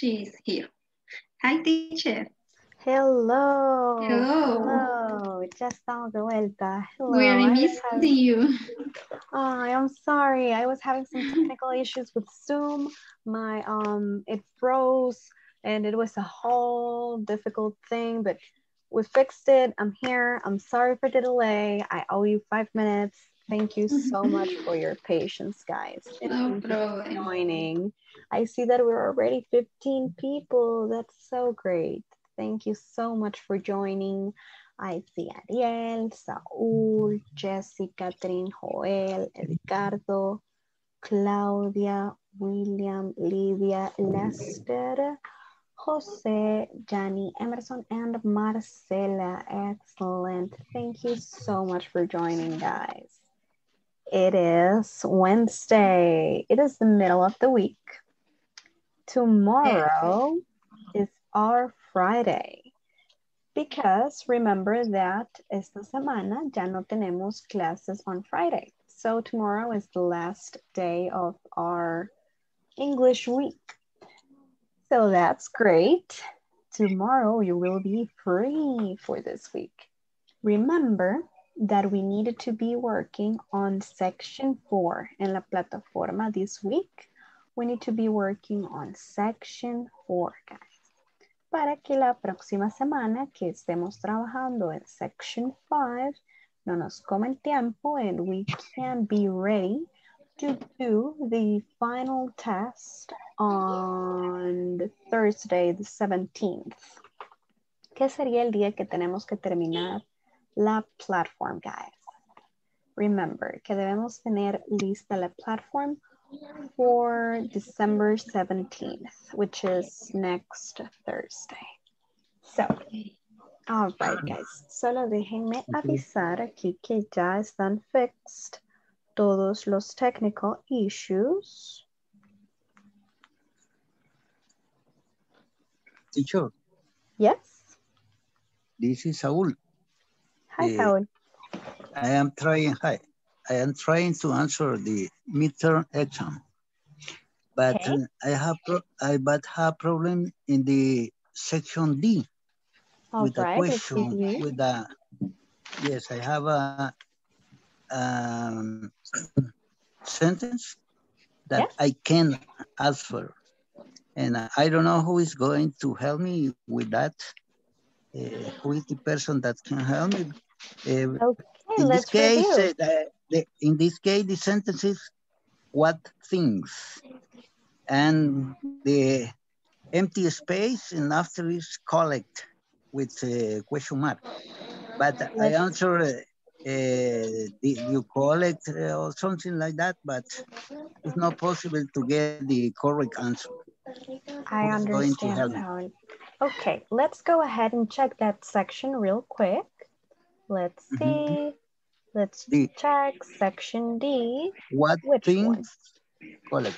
She's here. Hi, teacher. Hello. Hello. Hello. Ya estamos de vuelta. Hello. We're missing you. Oh, I'm sorry. I was having some technical issues with Zoom. My it froze and it was a whole difficult thing, but we fixed it. I'm here. I'm sorry for the delay. I owe you 5 minutes. Thank you so much for your patience, guys. No problem. Joining. I see that we're already 15 people. That's so great. Thank you so much for joining. I see Ariel, Saúl, Jessica, Catherine, Joel, Ricardo, Claudia, William, Lydia, Lester, Jose, Jani, Emerson, and Marcela. Excellent. Thank you so much for joining, guys. It is Wednesday. It is the middle of the week. Tomorrow is our Friday. Because remember that esta semana ya no tenemos classes on Friday. So tomorrow is the last day of our English week. So that's great. Tomorrow you will be free for this week. Remember that we needed to be working on section 4 in La Plataforma this week. We need to be working on section 4, guys. Para que la próxima semana que estemos trabajando en section 5, no nos come el tiempo and we can be ready to do the final test on Thursday the 17th. Que sería el día que tenemos que terminar la platform, guys. Remember que debemos tener lista la platform for December 17th, which is next Thursday. So, all right, guys. Solo déjenme avisar aquí que ya están fixed todos los technical issues. Teacher. Yes. This is Saúl. Hi, Saúl. I am trying to answer the midterm exam, but okay. I have problem in the section D with a question with a yes. I have a sentence that I can answer, and I don't know who is going to help me with that. Who is the person that can help me? Okay, in this case, the sentence is what things, and the empty space and after is collect with a question mark. But I answer you collect or something like that, but it's not possible to get the correct answer. I understand. Okay, let's go ahead and check that section real quick. Let's see. Let's check section D. What things? Collect.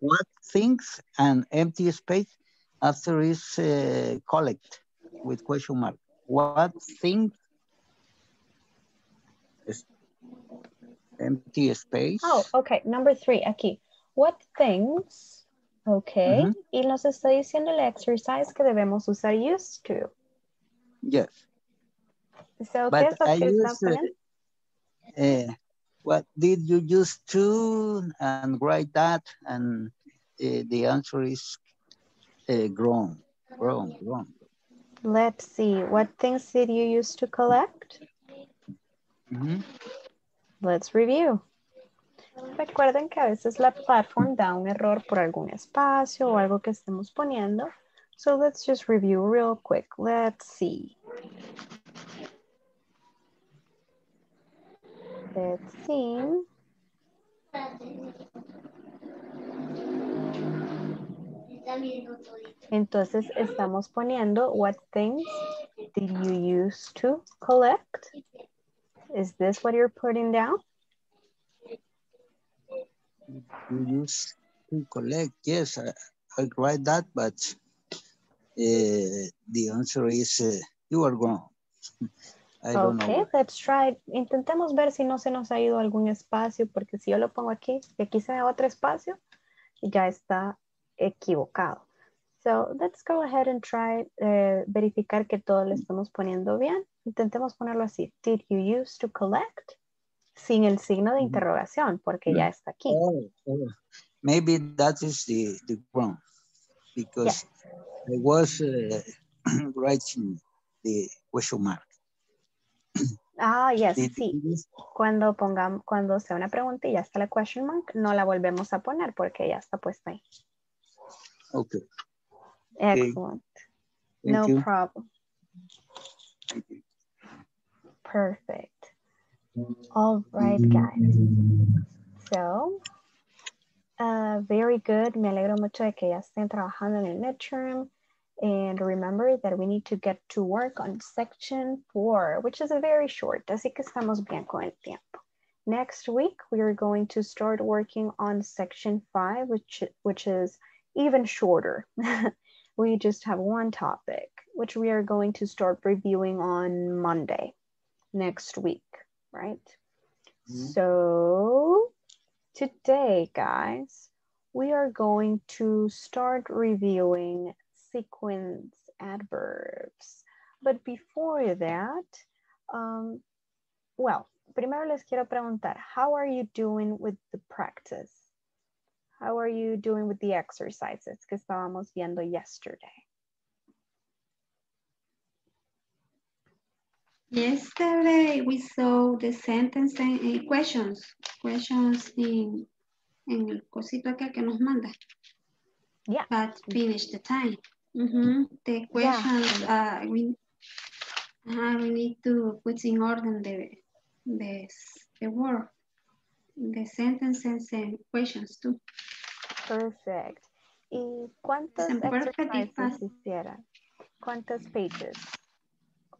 What things and empty space after is collect with question mark. What things? Empty space. Oh, okay. Number 3 aquí. What things? Okay. Y nos está diciendo el exercise que debemos usar used to. Yes. So, but I used, what did you use to and write that, and the answer is grown. Let's see, what things did you use to collect? Let's review. Recuerden que a veces la platform da un error por algún espacio o algo que estemos poniendo. So let's just review real quick. Let's see. Let's see. Entonces estamos poniendo what things did you use to collect? Is this what you're putting down? You use to collect, yes, I write that, but the answer is you are wrong. Okay, let's try. Intentemos ver si no se nos ha ido algún espacio, porque si yo lo pongo aquí, y aquí se me va otro espacio, ya está equivocado. So let's go ahead and try verificar que todo lo estamos poniendo bien. Intentemos ponerlo así. Did you use to collect? Sin el signo de interrogación, porque ya está aquí. Oh. Maybe that is the ground. Because I was writing the question mark. Yes, sí. Cuando sea una pregunta y ya está la question mark, no la volvemos a poner porque ya está puesta ahí. Okay. Excellent. Okay. No problem. Thank you. Perfect. All right, guys. So, very good. Me alegro mucho de que ya estén trabajando en el midterm. And remember that we need to get to work on section 4, which is a very short. Así que estamos bien con el tiempo. Next week, we are going to start working on section 5, which is even shorter. We just have one topic, which we are going to start reviewing on Monday next week, right? Mm-hmm. So today, guys, we are going to start reviewing sequence adverbs. But before that, well, primero les quiero preguntar, how are you doing with the practice? How are you doing with the exercises que estábamos viendo yesterday? Yesterday, we saw the sentence and questions in el cosito aquel que nos manda. Yeah. But finish the time. Mm-hmm. The questions, we need to put in order the word, the sentences and questions too. Perfect. ¿Y cuántas exercises hicieron? ¿Cuántas pages?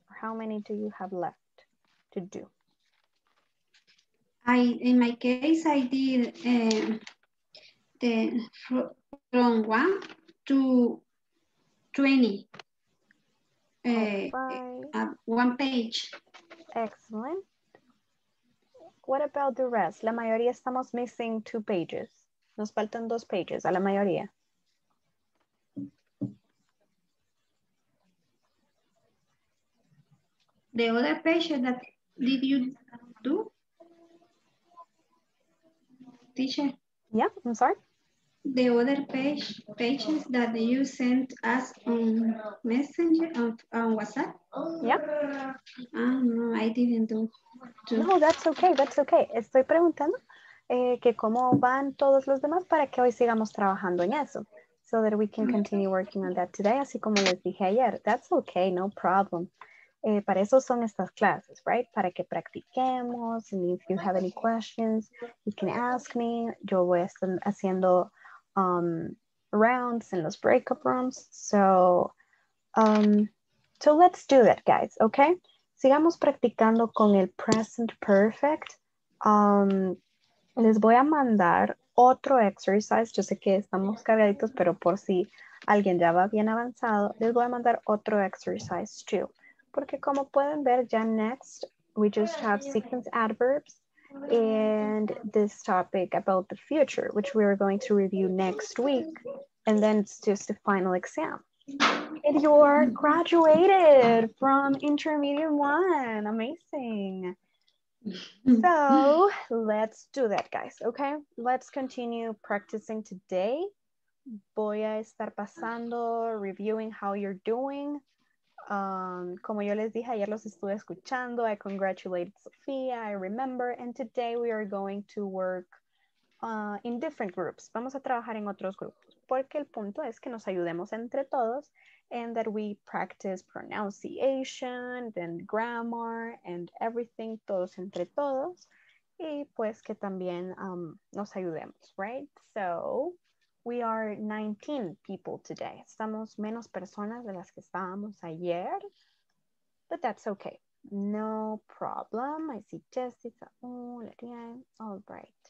How many do you have left to do? In my case, I did from 1 to 20, one page. Excellent. What about the rest? La mayoría estamos missing 2 pages. Nos faltan 2 pages a la mayoría. The other pages that did you do? Teacher? Yeah, I'm sorry. The other pages that you sent us on Messenger, on WhatsApp? Yeah. No, I didn't do. No, that's okay, that's okay. Estoy preguntando que cómo van todos los demás para que hoy sigamos trabajando en eso. So that we can continue working on that today, así como les dije ayer. That's okay, no problem. Para eso son estas clases, right? Para que practiquemos. And if you have any questions, you can ask me. Yo voy a estar haciendo rounds in those breakup rooms. So, so let's do that, guys, okay? Sigamos practicando con el present perfect. Les voy a mandar otro exercise. Yo sé que estamos cargaditos, pero por si alguien ya va bien avanzado, les voy a mandar otro exercise too. Porque como pueden ver, ya next, we just have sequence adverbs and this topic about the future, which we are going to review next week. And then it's just the final exam. And you are graduated from intermediate 1. Amazing. So let's do that, guys, okay? Let's continue practicing today. Voy a estar pasando, reviewing how you're doing. Como yo les dije, ayer los estuve escuchando. I congratulate Sofía, I remember. And today we are going to work in different groups. Vamos a trabajar en otros grupos. Porque el punto es que nos ayudemos entre todos. And that we practice pronunciation, then grammar, and everything. Todos entre todos. Y pues que también nos ayudemos, right? So... we are 19 people today. Estamos menos personas de las que estábamos ayer. But that's okay. No problem. I see Jessica. All right.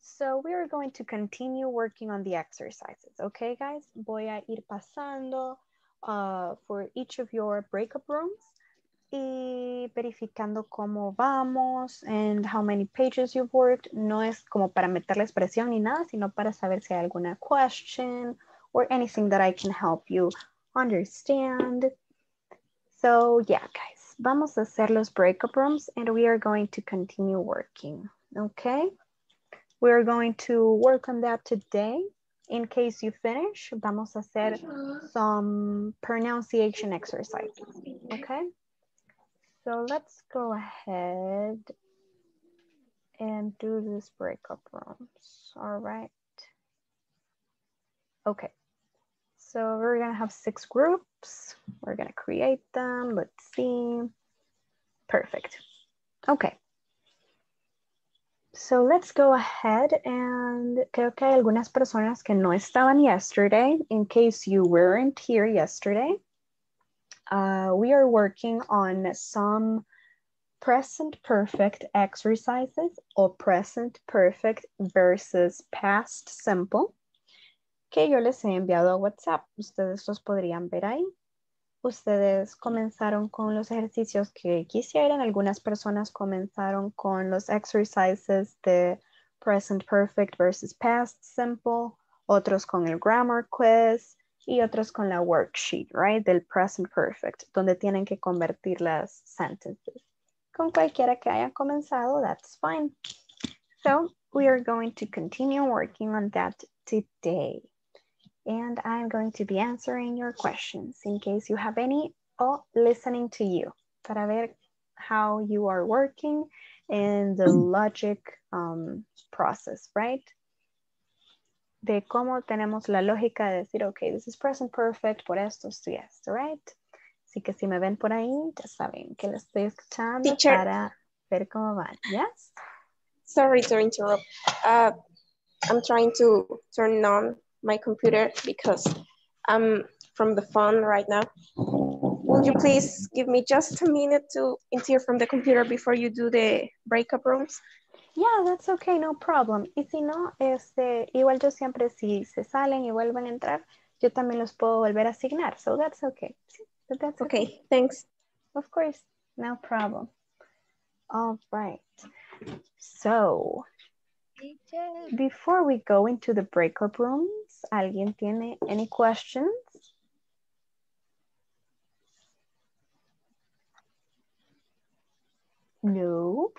So we are going to continue working on the exercises. Okay, guys? Voy a ir pasando for each of your breakup rooms. Y verificando cómo vamos and how many pages you've worked. No es como para meterles presión ni nada, sino para saber si hay alguna question or anything that I can help you understand. So yeah, guys, vamos a hacer los breakup rooms and we are going to continue working, okay? We're going to work on that today. In case you finish, vamos a hacer some pronunciation exercises, okay? So let's go ahead and do this breakup rooms, all right? Okay, so we're gonna have 6 groups. We're gonna create them, let's see. Perfect, okay. So let's go ahead and creo que hay algunas personas que no estaban yesterday. In case you weren't here yesterday, we are working on some present perfect exercises or present perfect versus past simple que yo les he enviado a WhatsApp. Ustedes los podrían ver ahí. Ustedes comenzaron con los ejercicios que quisieran. Algunas personas comenzaron con los exercises de present perfect versus past simple. Otros con el grammar quiz y otros con la worksheet, right? Del present perfect, donde tienen que convertir las sentences. Con cualquiera que haya comenzado, that's fine. So we are going to continue working on that today. And I'm going to be answering your questions in case you have any or listening to you para ver how you are working and the logic process, right? De cómo tenemos la lógica de decir, okay, this is present perfect, por esto estoy esto, right? Así que si me ven por ahí, ya saben que lo estoy escuchando Teacher, para ver cómo van, yes? Sorry to interrupt. I'm trying to turn on my computer because I'm from the phone right now. Will you please give me just a minute to interfere from the computer before you do the breakup rooms? Yeah, that's okay, no problem. Y si no, igual yo siempre si se salen y vuelven a entrar, yo también los puedo volver a asignar. So that's okay. So that's okay. Okay, thanks. Of course, no problem. All right, so before we go into the breakup rooms, ¿alguien tiene any questions? No.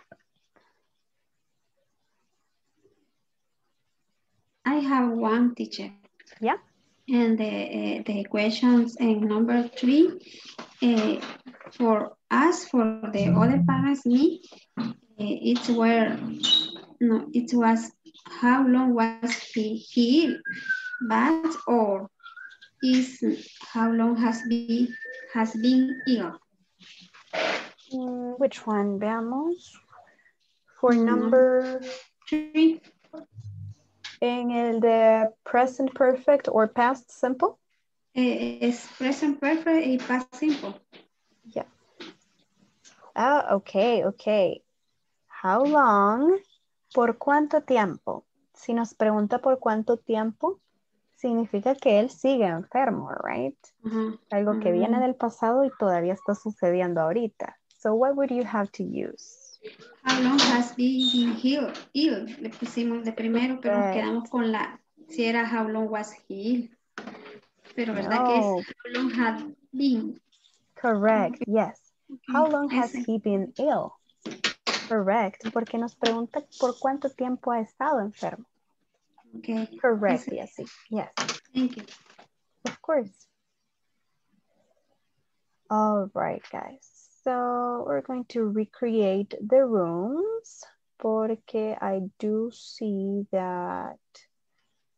I have one, teacher. Yeah. And the questions in number 3, for us, for the other parents, me, it's where. No, it was how long was he bad or is how long has been ill? Which one, veamos? For number 3, in the present perfect or past simple? It's present perfect and past simple. Yeah. Oh, okay, okay. How long? ¿Por cuánto tiempo? Si nos pregunta por cuánto tiempo, significa que él sigue enfermo, right? Algo que viene del pasado y todavía está sucediendo ahorita. So what would you have to use? How long has been ill? Le pusimos de primero, pero nos quedamos con la, si era how long was he ill. Pero verdad no. Que es how long has been. Correct, yes. How long has he been ill? Correct, porque nos pregunta por cuánto tiempo ha estado enfermo. Okay. Correct, yes, yes. Thank you. Of course. All right, guys. So we're going to recreate the rooms porque I do see that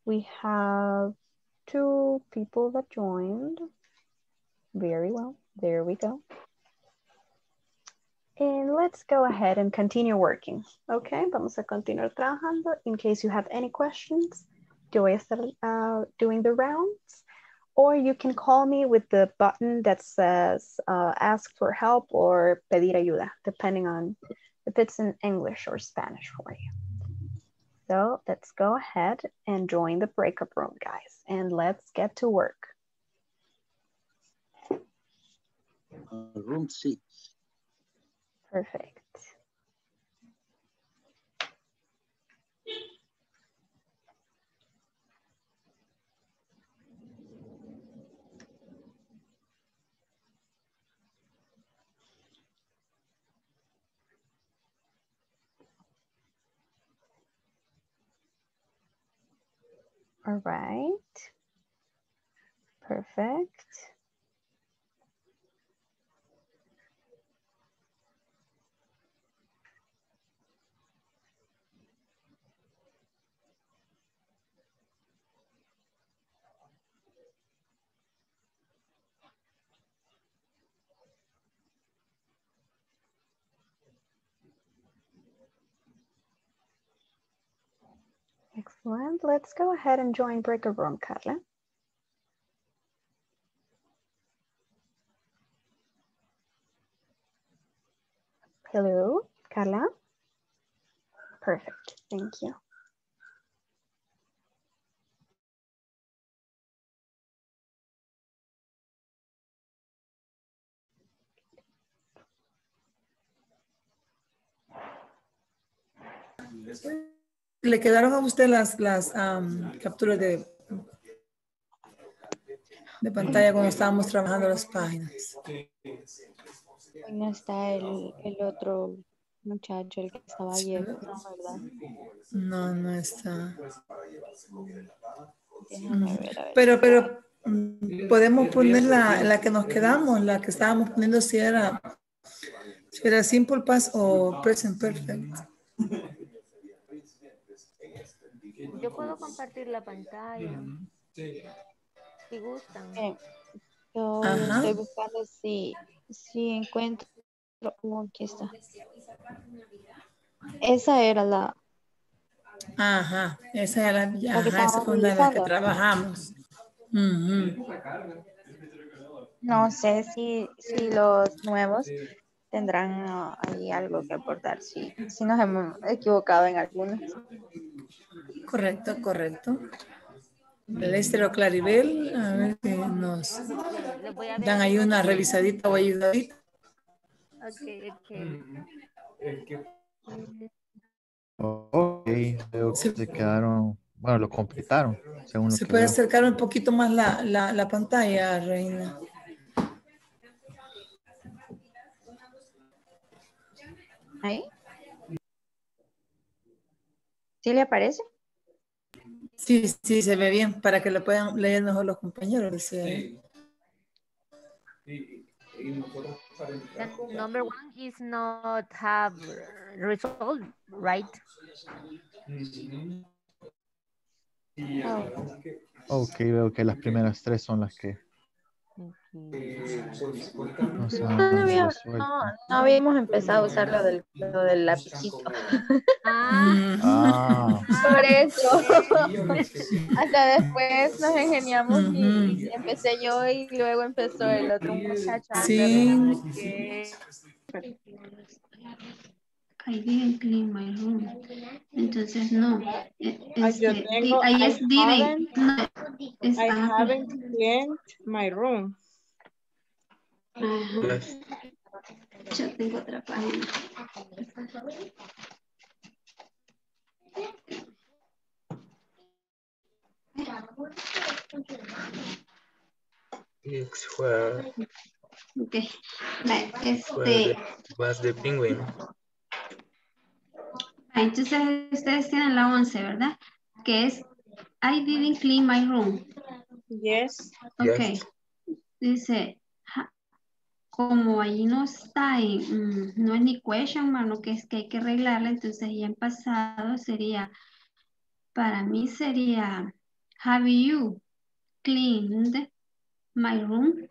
we have 2 people that joined. Very well, there we go. And let's go ahead and continue working, okay? Vamos a continuar trabajando. In case you have any questions, yo voy a estar doing the rounds, or you can call me with the button that says ask for help or pedir ayuda, depending on if it's in English or Spanish for you. So let's go ahead and join the breakup room, guys, and let's get to work. Room 6. Perfect. All right, perfect. Excellent. Let's go ahead and join breakout room, Carla. Hello, Carla. Perfect. Thank you. ¿Le quedaron a usted las capturas de pantalla cuando estábamos trabajando las páginas? Bueno, está el otro muchacho, el que estaba ayer, ¿verdad? No, no está. Déjame ver, a ver. Pero podemos poner la que nos quedamos, la que estábamos poniendo si era Simple Past o Present Perfect. Yo puedo compartir la pantalla. Si gustan. Yo estoy buscando si encuentro. Aquí está. Esa era la. Ajá. Esa era la. Ajá, esa fue una de las que trabajamos. No sé si los nuevos tendrán ahí algo que aportar. Si nos hemos equivocado en algunos. Correcto, correcto. Lester o Claribel, a ver si nos dan ahí una revisadita o ayudadita. Ok, creo que se quedaron, bueno, lo completaron. Según lo ¿Se que puede veo. Acercar un poquito más la pantalla, Reina? ¿Ahí? ¿Sí le aparece? Sí, se ve bien para que lo puedan leer mejor los compañeros. Sí. The number one is not have result, right? Ok, veo que las primeras tres son las que... No habíamos empezado a usar lo del lapicito. Por eso. Hasta después nos ingeniamos y empecé yo y luego empezó el otro muchacho. Sí. I didn't clean my room. Entonces no. I haven't cleaned my room. Yo tengo otra página. It's where. Okay. Was the penguin. Entonces ustedes tienen la 11, ¿verdad? Que es, I didn't clean my room. Yes. Ok. Yes. Dice, como ahí no está, no es ni question, mano, que es que hay que arreglarla, entonces ya en pasado sería, para mí sería, have you cleaned my room?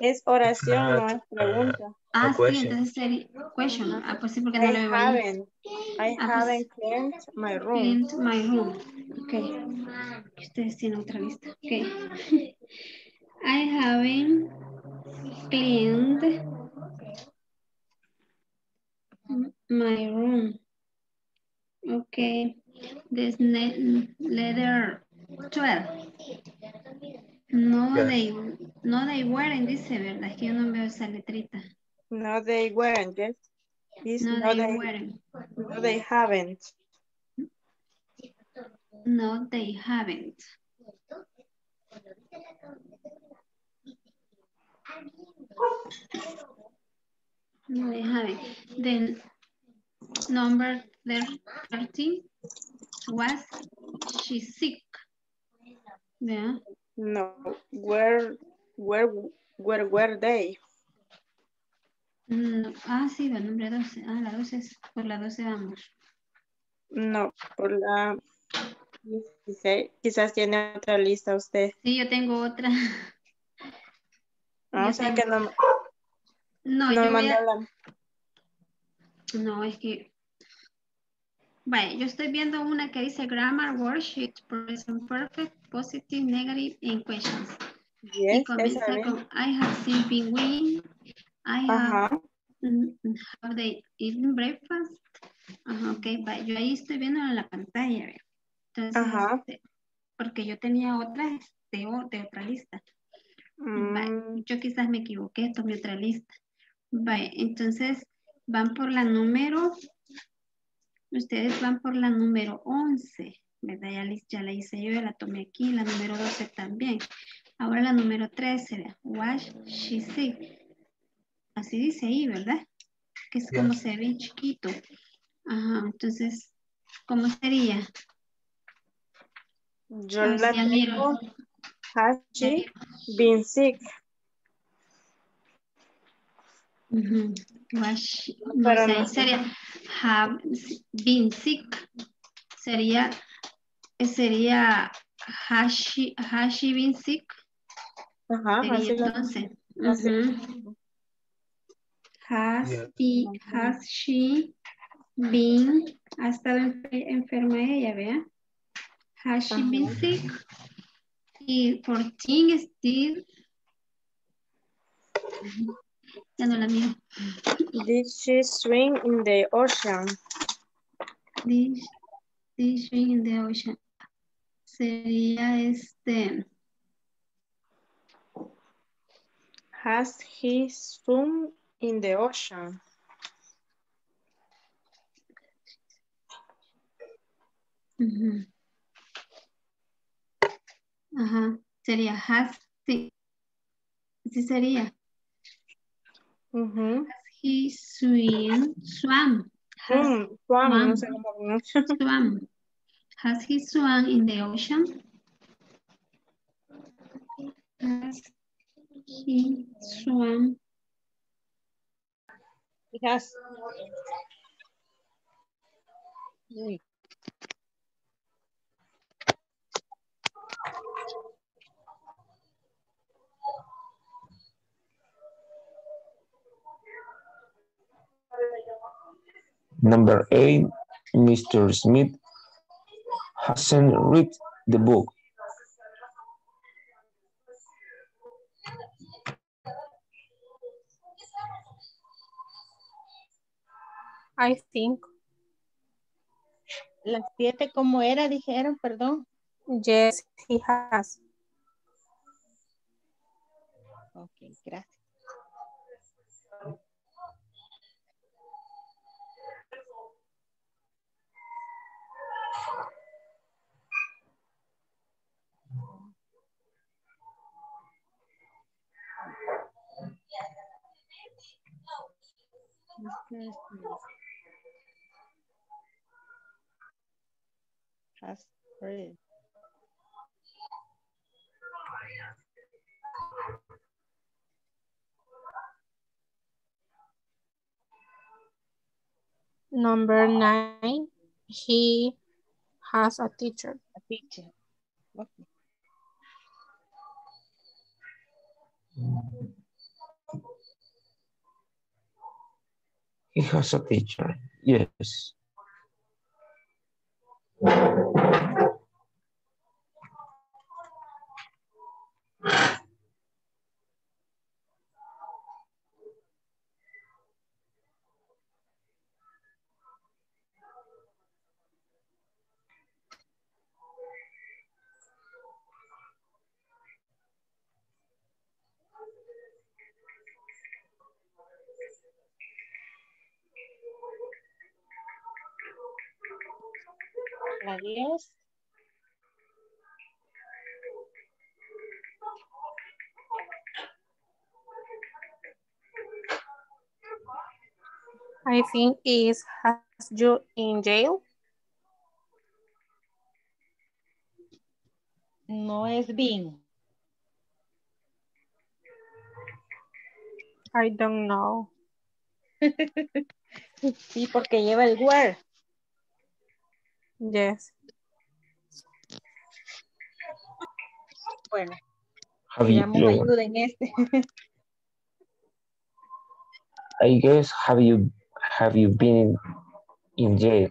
Es oración, no es pregunta. Sí, entonces sería question. Pues sí, porque no lo veo. I haven't cleaned my room. Ok. Ustedes tienen otra lista. Ok. I haven't cleaned my room. Ok. This letter 12. No, they weren't, dice, ¿verdad? Es que yo no veo esa letrita. No, they weren't, yes. No, they weren't. No, they haven't. No, they haven't. No, they haven't. Then, Post number 13 was she sick? Yeah. No. Where were they? No. Ah, sí, el número 12. Ah, la 12 es por la 12 vamos. No, por la 16. Quizás tiene otra lista usted. Sí, yo tengo otra. Ah, o sea que no. No, yo voy a... No, es que... Vale, yo estoy viendo una que dice grammar, worksheet, present perfect, positive, negative, and questions. Yes, y comienza con I have seen penguin, I have they eaten breakfast. Ok, vale, yo ahí estoy viendo en la pantalla. Entonces, porque yo tenía otra de otra lista. Vale, yo quizás me equivoqué, esto es mi otra lista. Vale, entonces van por la número... Ustedes van por la número 11, ¿verdad? Ya la hice yo, ya la tomé aquí, la número 12 también. Ahora la número 13, wash, she see. Así dice ahí, ¿verdad? Que es como se ve chiquito. Ajá, entonces, ¿cómo sería? Yo la digo, has she been sick? Wash, no sé, sería have been sick, sería has she been sick. Ajá, sería, entonces has she been, ha estado enferma ella, vea, has she been sick. Y 14 still. Ya no la miro. Did she swim in the ocean? Did she swim in the ocean? Sería este. Has he swum in the ocean? Ajá. Sería has he. Sí sería. Has he swam? Has he swam in the ocean? Has he swam? Yes. Number 8, Mr. Smith hasn't read the book. I think. Las 7 como era, dijeron, perdón. Yes, he has. Ok, gracias. Has read. Number 9, he has a teacher. A teacher. Okay. He has a teacher, yes. La 10. I think is has you in jail. No es been. I don't know. Sí, porque lleva el where. Yes. Bueno. Ayuda en este. I guess have you been in jail?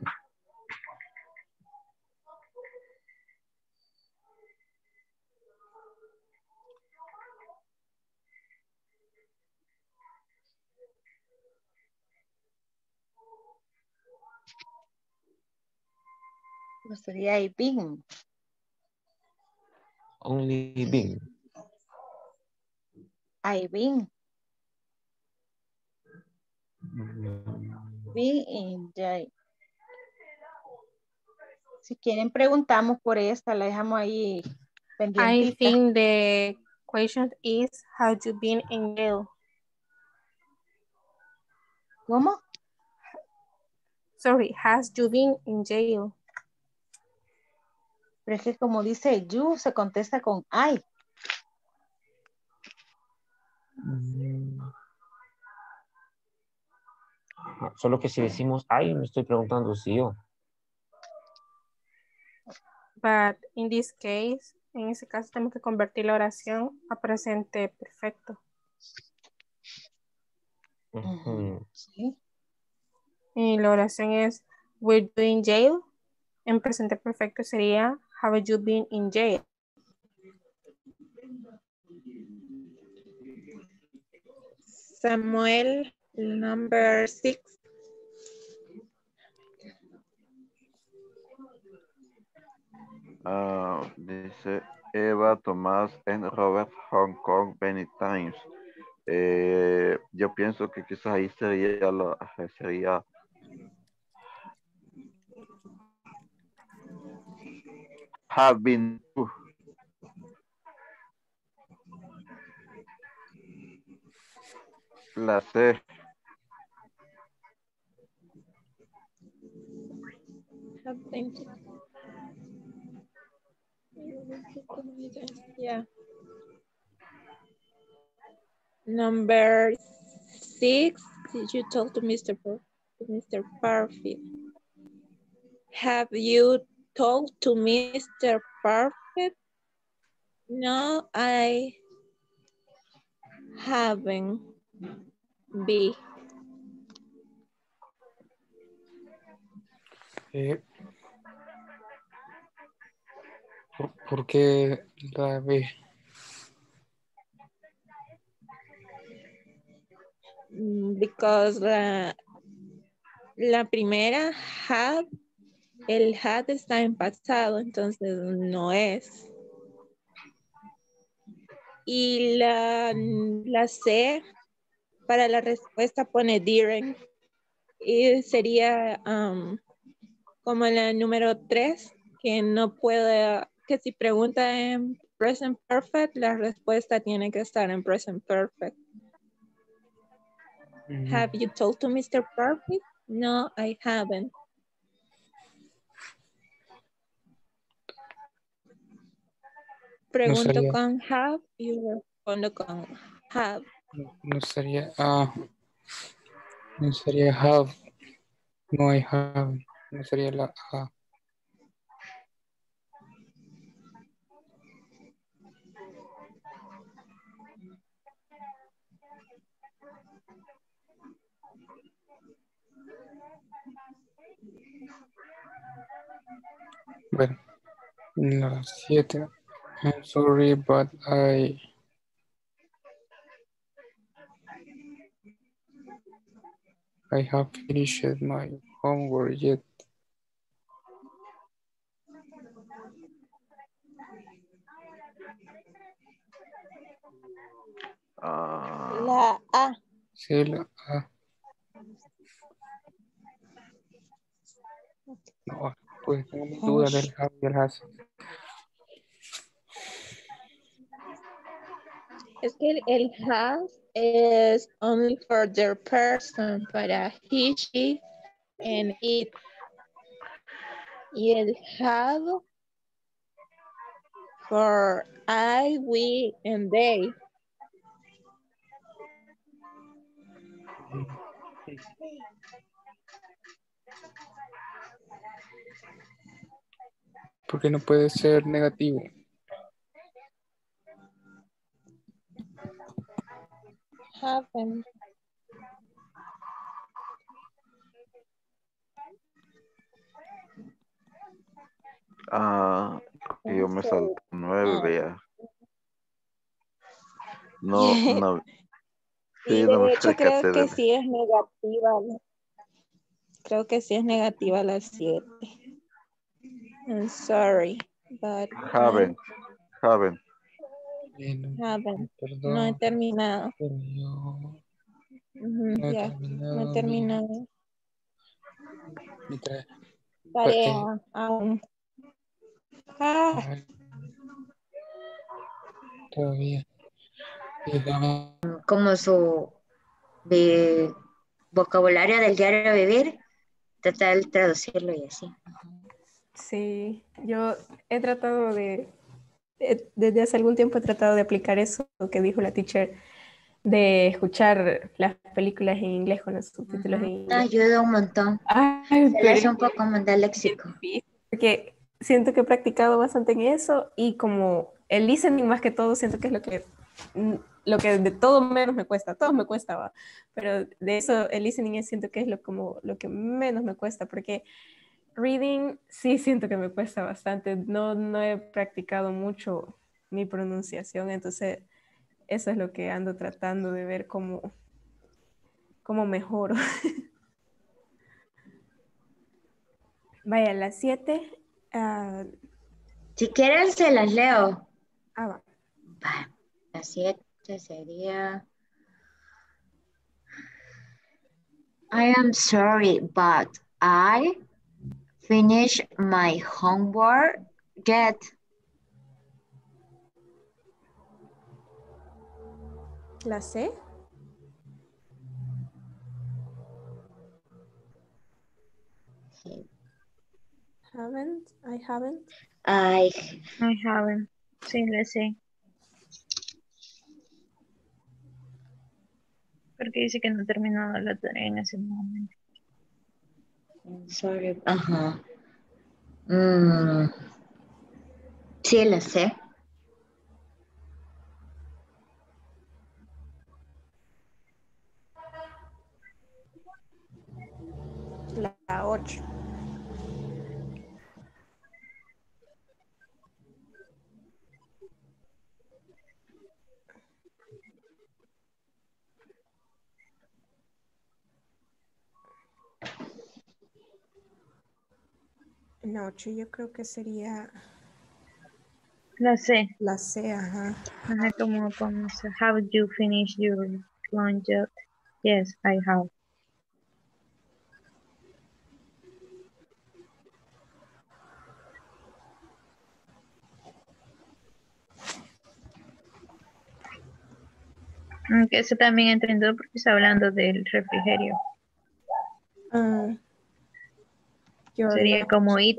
No sería been. Only been. I've been. Been in jail. Si quieren preguntamos por esta, la dejamos ahí pendiente. I think the question is have you been in jail? ¿Cómo? Sorry, has you been in jail? Pero es que como dice you, se contesta con I. Solo que si decimos I, me estoy preguntando si yo. But in this case, en ese caso tenemos que convertir la oración a presente perfecto. Uh-huh. ¿Sí? Y la oración es, were you in jail? En presente perfecto sería, have you been in jail? Samuel, number 6. Dice Eva, Tomás and Robert Hong Kong many times. Yo pienso que quizás ahí sería have been to. La C. Yeah. Number 6, did you talk to Mr. Parfitt? Have you talked to Mr. Parfitt? No, I haven't. B. ¿Por qué la B? Because la primera had, el had está en pasado, entonces no es. Y la C, para la respuesta pone direct. Y sería como la número 3, que no puede, que si pregunta en present perfect, la respuesta tiene que estar en present perfect. Mm-hmm. Have you talked to Mr. Perfect? No, I haven't. Pregunto no con have y respondo con have. No sería have, no I have, no sería la A. Bueno, la 7, I'm sorry, but I... have finished my homework yet. La A. Sí, la A. No, pues tengo mi duda del Javier Hasso. Es que el Hasso is only for their person, para he, she, and it. You have for I, we, and they. Porque no puede ser negativo. Haven't. Ah, yo me salto 9 ya. No, no. Sí, no me hecho, creo que sí es negativa. Creo que sí es negativa la 7. I'm sorry, but... Haven't. Haven't. Perdón. No he terminado. No he terminado. Tarea. Todavía. Como su de vocabulario del diario vivir, tratar de traducirlo y así. Sí, yo he tratado de desde hace algún tiempo he tratado de aplicar eso que dijo la teacher, de escuchar las películas en inglés con los subtítulos en inglés. Ayuda un montón. Se hace un poco mandar léxico. Porque siento que he practicado bastante en eso, y como el listening más que todo, siento que es lo que de todo menos me cuesta, todo me cuesta, va. Pero de eso el listening siento que es lo que menos me cuesta, porque reading sí siento que me cuesta bastante, no he practicado mucho mi pronunciación, entonces eso es lo que ando tratando de ver cómo mejoro. Vaya, las 7. Si quieren se las leo. Va. Las 7 sería... I am sorry, but I finish my homework yet. ¿La C? I haven't. Sí, la C. Porque dice que no he terminado la tarea en ese momento. Sorry. Ajá. Sí, la sé. La 8. La 8 yo creo que sería... La C. La C, ajá. Ajá, como have you finished your lunch? Yes, I have. Aunque eso también entra en todo porque está hablando del refrigerio. Sería como it.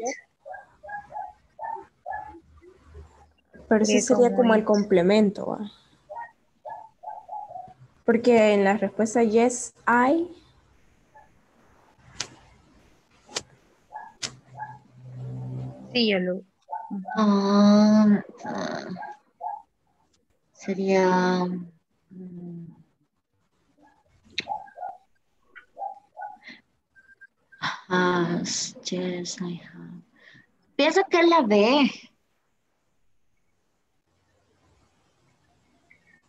Pero sí sería como el complemento, ¿va? Porque en la respuesta yes, I. Sí, yo lo. Sería... Yes, I have. Pienso que la B.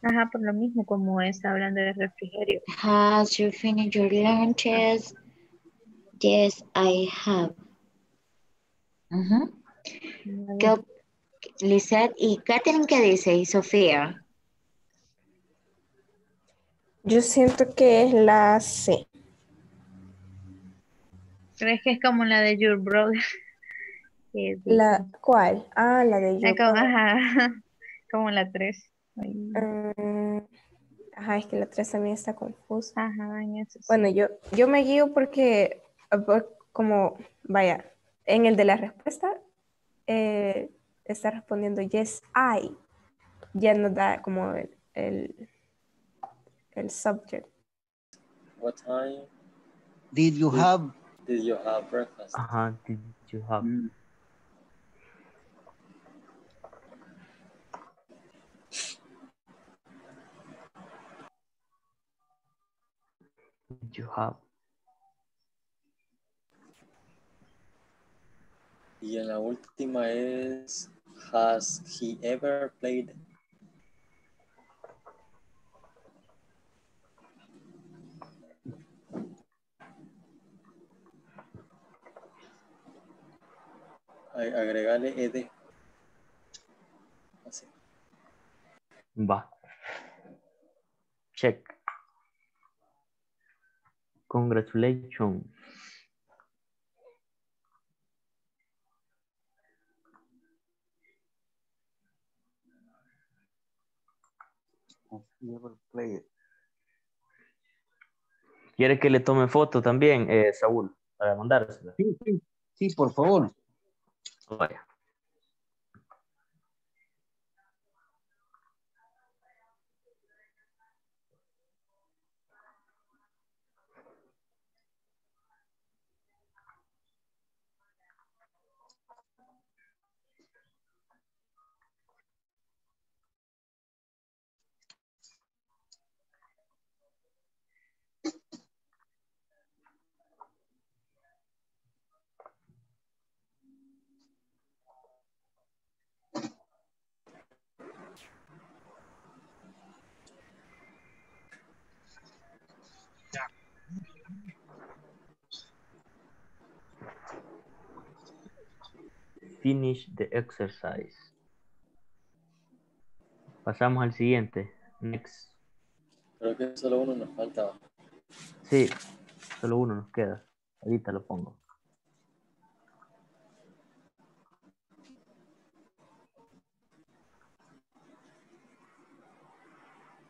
Ajá, por lo mismo, como está hablando del refrigerio. Has you finished your lunches? Yes, I have. Lizeth y Catherine, ¿qué dice? Y Sofía. Yo siento que es la C. ¿Crees que es como la de Your Brother? ¿La cuál? La de Your Brother. Como la 3. Ajá, es que la 3 también está confusa. Ajá, en eso sí. Bueno, yo me guío porque, como, vaya, en el de la respuesta, está respondiendo yes, I. Ya nos da como el subject. What time? Did you have breakfast? Ajá, did you have. Mm. Did you have? Y en la última es, has he ever played? Agregarle ed. Así. Va. Check. Congratulations. ¿Quiere que le tome foto también, Saúl, para mandársela? Sí, sí, sí, por favor. Vaya. Finish the exercise. Pasamos al siguiente. Next. Creo que solo uno nos falta. Sí, solo uno nos queda. Ahorita lo pongo.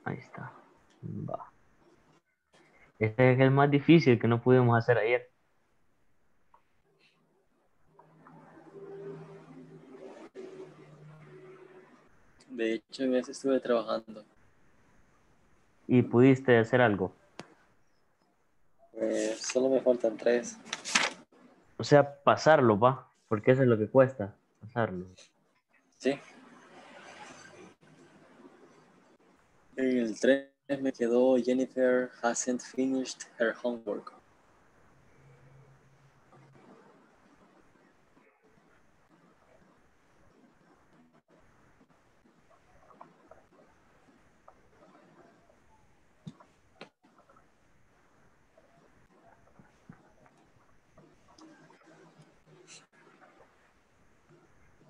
Ahí está. Va. Este es el más difícil que no pudimos hacer ayer. De hecho, en ese estuve trabajando. ¿Y pudiste hacer algo? Solo me faltan 3. O sea, pasarlo, va. Porque eso es lo que cuesta, pasarlo. Sí. En el 3 me quedó Jennifer hasn't finished her homework.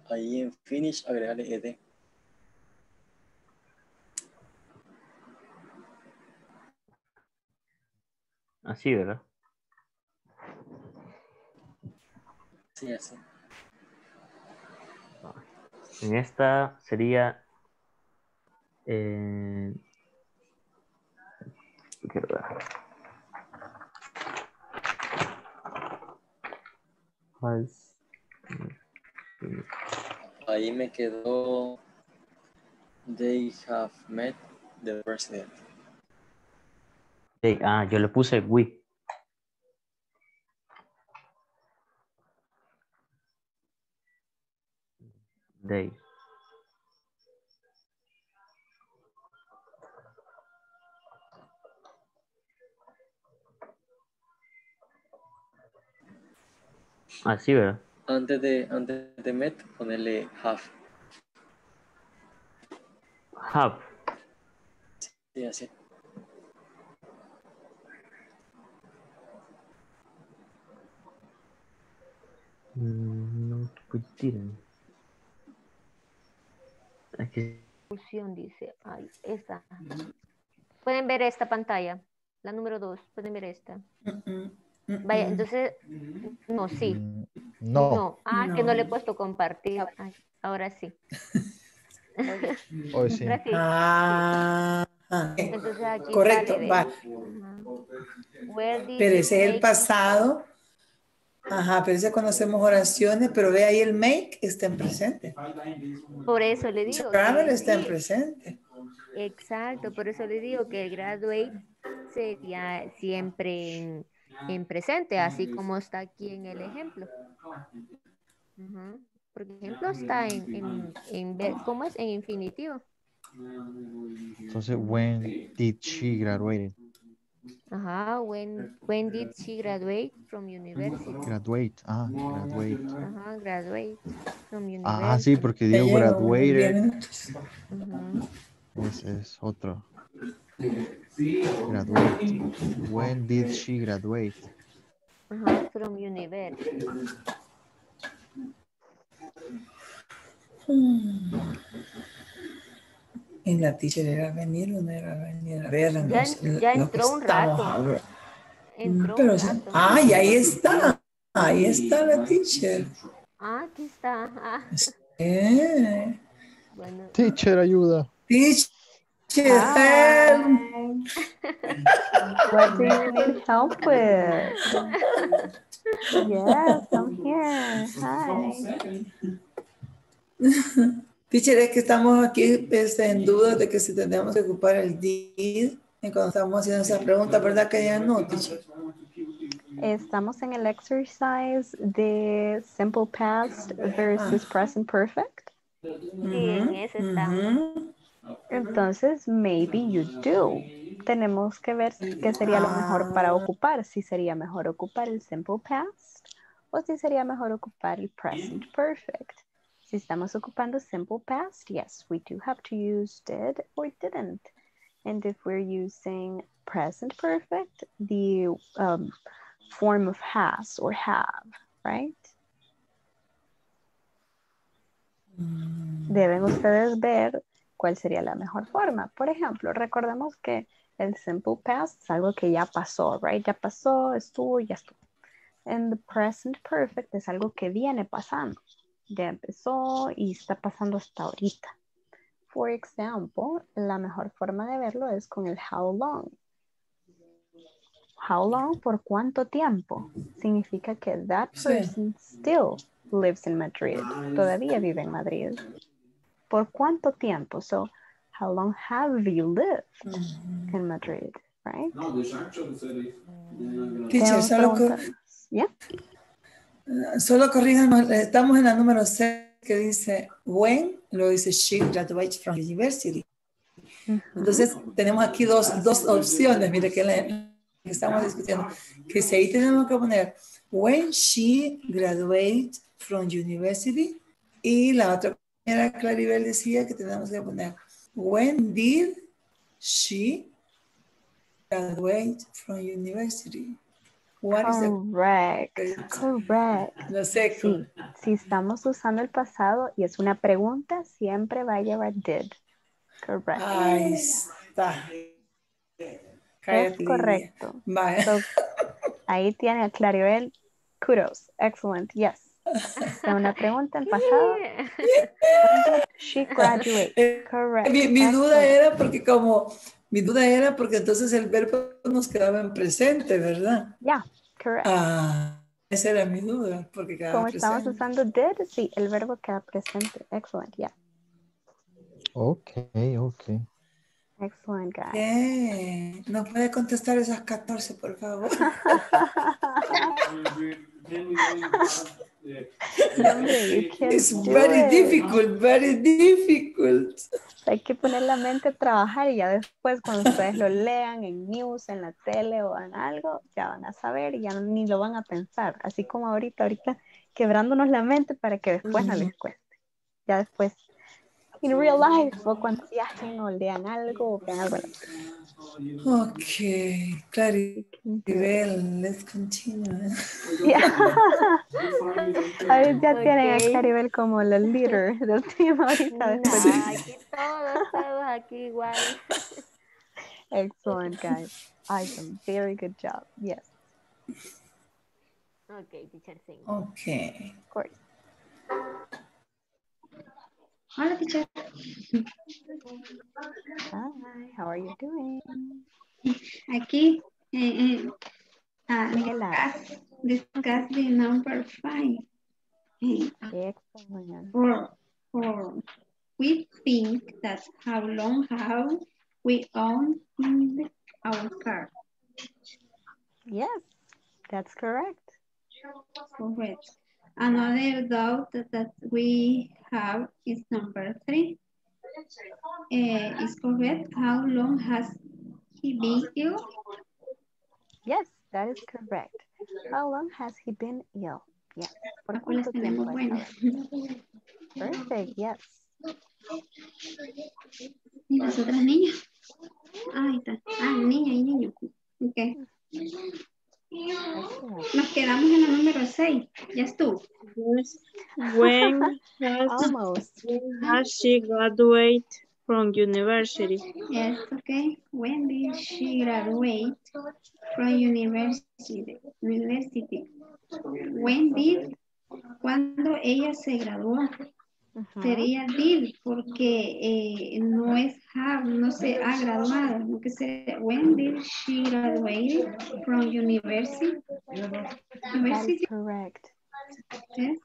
Ahí en finish, agregarle ed. Así, ¿verdad? Sí, así. En esta sería... Ahí me quedó they have met the president. Yo le puse we. They. Así, ¿verdad? Antes de met, ponerle have. Have. Sí, así. No, pues tiren. Aquí. Dice, ay, esta. Pueden ver esta pantalla, la número 2, pueden ver esta. Vaya, entonces, no, sí. No. Ah, no. Que no le he puesto compartir. Ay, ahora sí. Hoy sí. Ah, Entonces aquí correcto, va. Pero ese es el pasado. Ajá, pero ese conocemos oraciones, pero ve ahí el make está en presente. Por eso le digo. Travel está en presente. Exacto, por eso le digo que el graduate sería siempre en presente, así como está aquí en el ejemplo. Uh-huh. Por ejemplo, está en ¿cómo es? En infinitivo. Entonces, when did she graduate? Ajá, when did she graduate from university? Graduate, ah, graduate. Ajá, graduate from university. Ah, sí, porque digo graduated. Uh-huh. Ese es otro. Graduate. When did she graduate? Ajá, from university. En la teacher era venir o no era venir. A ver, ya entró un rato. Entró pero, un rato. Ah, y ahí está. Ahí está la teacher. Ah, aquí está. Ah. Sí. Bueno. Teacher, ayuda. Teacher, help. What do you need help with? Yes, I'm here. Hi. Teacher, es que estamos aquí en duda de que si tenemos que ocupar el did cuando estamos haciendo esa pregunta, ¿verdad que ya no, teacher? Estamos en el exercise de simple past versus present perfect. Sí, en ese estamos. Entonces, maybe you do. Tenemos que ver qué sería lo mejor para ocupar. Si sería mejor ocupar el simple past o si sería mejor ocupar el present perfect. Si estamos ocupando simple past, yes, we do have to use did or didn't. And if we're using present perfect, the form of has or have, right? Deben ustedes ver cuál sería la mejor forma. Por ejemplo, recordemos que el simple past es algo que ya pasó, right? Ya pasó, estuvo, ya estuvo. And the present perfect es algo que viene pasando. Ya empezó y está pasando hasta ahorita. For example, la mejor forma de verlo es con el how long. How long, por cuánto tiempo. Significa que that person still lives in Madrid. Todavía vive en Madrid. ¿Por cuánto tiempo? So, how long have you lived in Madrid, right? Teacher, yeah. Solo corríjanos, estamos en la número 6 que dice when, lo dice she graduates from university. Entonces tenemos aquí dos opciones, mire que estamos discutiendo, que si ahí tenemos que poner when she graduates from university y la otra era Claribel decía que tenemos que poner when did she graduate from university. Correct, correct. No sé. Sí, si estamos usando el pasado y es una pregunta, siempre va a llevar did. Correct. Ahí está. Es correcto. Bye. So, ahí tiene a Claribel. Kudos. Excellent. Yes. Una pregunta en pasado. She graduated. Correct. Mi duda era porque como... Mi duda era porque entonces el verbo nos quedaba en presente, ¿verdad? Ya, yeah, correcto. Ah, esa era mi duda, porque quedaba como presente. Estamos usando did, sí, el verbo queda presente. Excellent, ya. Yeah. Ok, ok. Excellent, guys. Okay. ¿Nos puede contestar esas 14, por favor? It's very difficult, very difficult. Hay que poner la mente a trabajar y ya después cuando ustedes lo lean en news, en la tele o en algo, ya van a saber y ya ni lo van a pensar. Así como ahorita quebrándonos la mente para que después no les cueste. Ya después, in real life, o cuando viajen o lean algo o vean algo. Okay, Claribel, let's continue. Yeah. Ahorita tienen a Claribel como la líder del team ahorita después. Aquí todos aquí igual. Excellent, guys. Awesome. Very good job. Yes. Okay, teacher. Okay. Of course. Hola, teacher. Hi, how are you doing? Aquí discuss the number 5. Excellent. For we think that's how long have we owned our car. Yes, that's correct. Correct. Another doubt that we have is number 3. Is correct. How long has he been ill? Yes, that is correct. How long has he been ill? Yes. ¿Por cuánto tiempo? Perfect, yes. ¿Y las otras niñas? Ahí está. Ah, niña y niño. Okay. Nos quedamos en el número 6. Ya estuvo. When has she graduated from university? Yes, okay. When did she graduate from university? Cuando ella se graduó. Sería did, porque no es have, no se ha graduado, no que se, when did she graduate from university? That's correct. ¿Sí?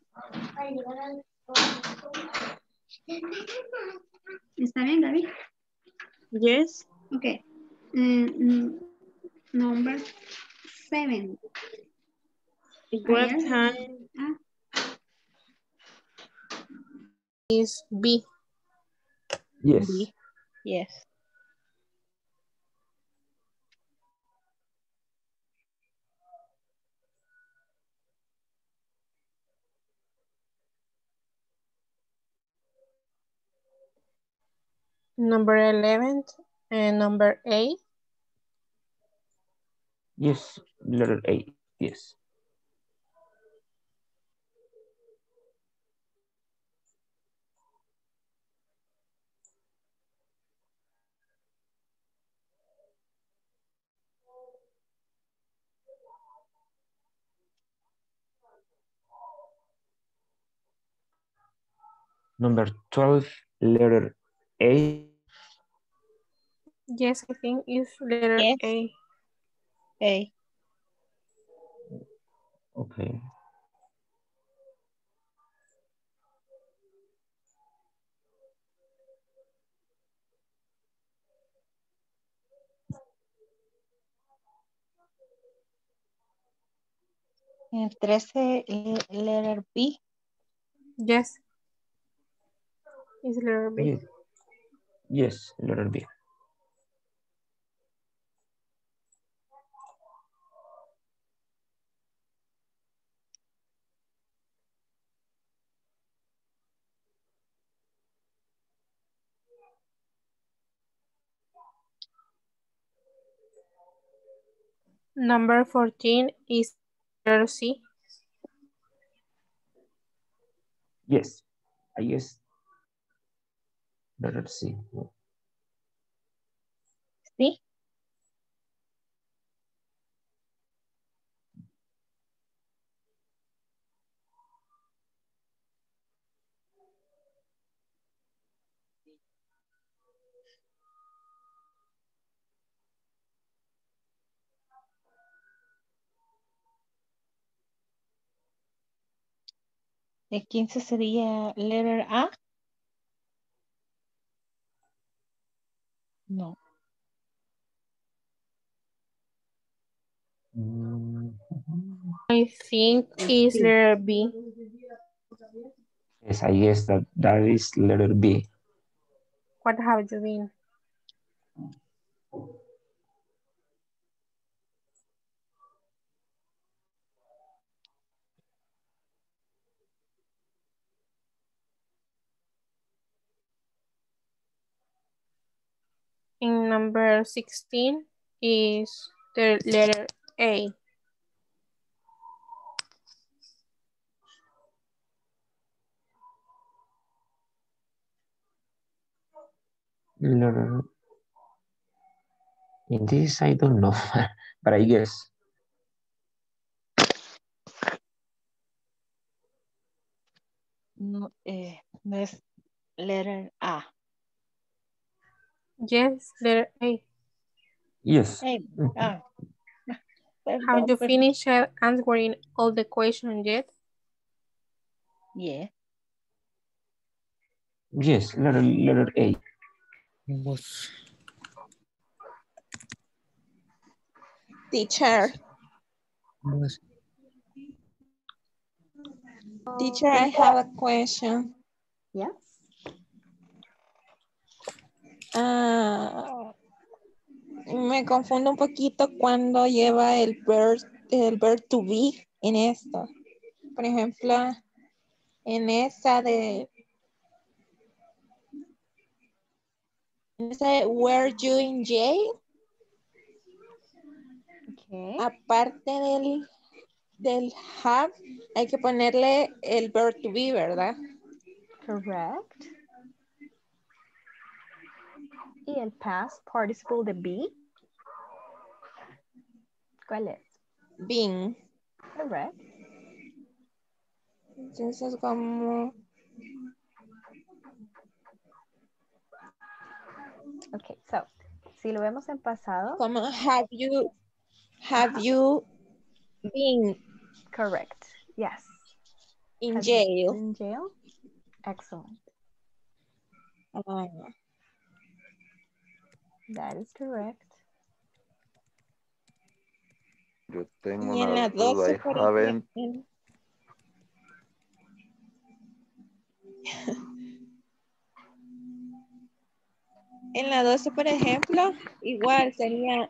¿Está bien, David? Yes. Okay. Number 7. What time is B? Yes. B. Yes. Number 11 and number 8. Yes, letter 8. Yes. Number 12, letter A. Yes, I think it's letter A. A. Okay. And 13, letter B. Yes. Is letter B? Yes, letter B. Number 14 is letter C. Yes, I guess. Letter C. C? El 15 sería letter A. No. I think it's letter B. Yes, I guess that is letter B. What have you been? In number 16 is the letter A. Letter. In this, I don't know, but I guess. No, that's letter A. Yes, letter A. Yes. A. Ah. Have you finished answering all the questions yet? Yeah. Yes, letter A. Teacher. Teacher, I have a question. Yes. Me confundo un poquito cuando lleva el verb to be en esto. Por ejemplo, en esa de were you in jail? Okay. Aparte del have, hay que ponerle el verb to be, ¿verdad? Correct. Y el past participle de be. ¿Cuál es? Being. Correct. Entonces, como... Okay, so, si lo vemos en pasado. Como have you been? Correct, yes. In jail. In jail? Excellent. That is correct. Yo tengo una duda. I haven't. En la 12, por ejemplo, igual sería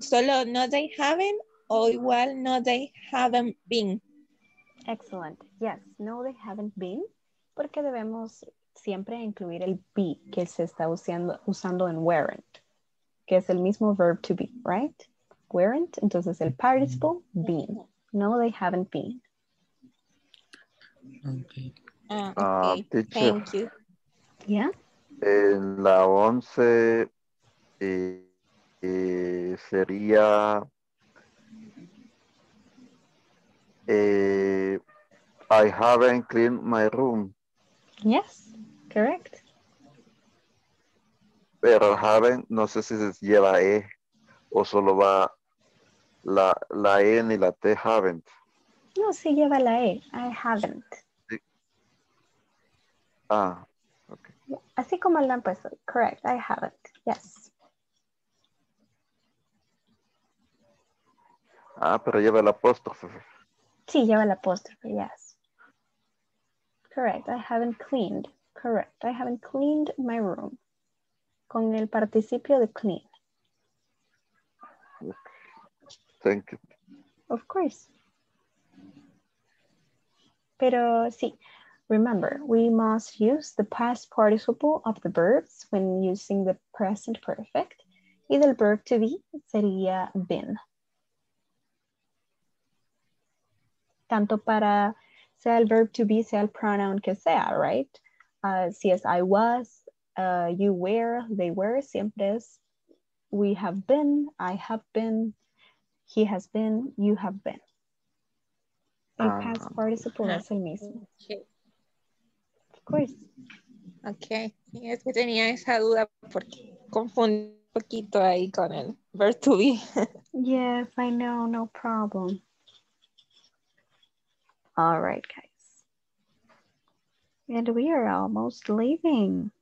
solo no they haven't o igual no they haven't been. Excellent. Yes, no they haven't been, porque debemos siempre incluir el be que se está usando en weren't, que es el mismo verb to be, right? Weren't, entonces el participle, been. No they haven't been. Okay. Okay. Thank you. Yeah. En la 11 sería I haven't cleaned my room. Yes, correct. Pero haven't, no sé si se lleva E o solo va la E ni la T, haven't. No, sí lleva la E, I haven't. Ah, okay. Así como la han puesto. Correct, I haven't. Yes. Ah, pero lleva el apóstrofe. Sí, lleva el apóstrofe, yes. Correct, I haven't cleaned. Correct, I haven't cleaned my room. Con el participio de clean. Thank you. Of course. Pero sí. Remember, we must use the past participle of the verbs when using the present perfect. Y del verb to be sería been. Tanto para sea el verb to be, sea el pronoun que sea, right? Si es I was, you were, they were, siempre es we have been, I have been, he has been, you have been. El past participle es el mismo. Okay. Course. Ok, es que tenía esa duda porque confundí un poquito ahí con el verb to be. Yes, I know, no problem. All right, guys. And we are almost leaving.